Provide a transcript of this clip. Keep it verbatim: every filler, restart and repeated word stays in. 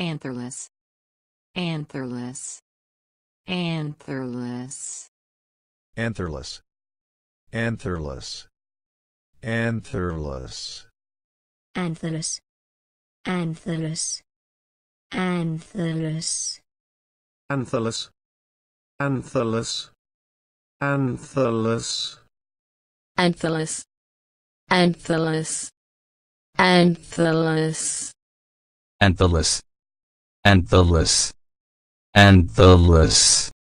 antherless, antherless, antherless, antherless, antherless, antherless, antherless, antherless, antherless, antherless, antherless, antherless, antherless, antherless, antherless, antherless, antherless, antherless.